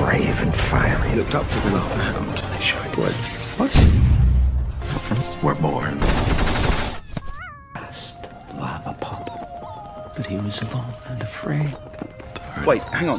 brave and fiery. He looked up to the lava hound. They showed blood. What? We're born. Last lava pump. But he was alone and afraid. Birds. Wait, hang on.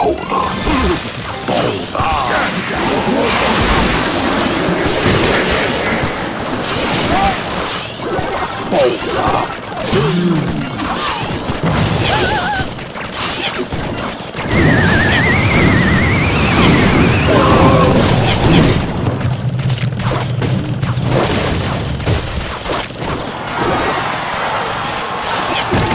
Hold up.